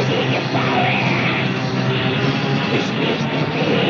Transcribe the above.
This is the forest. This is the forest.